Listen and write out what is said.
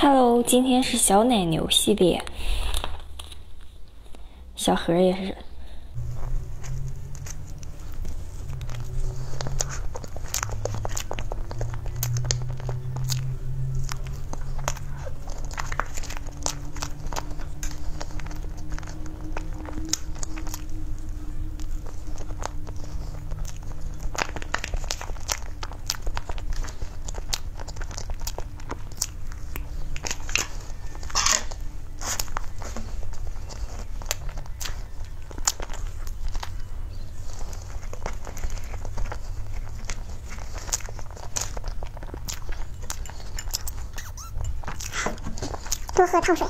Hello， 今天是小奶牛系列，小盒也是。多喝烫水。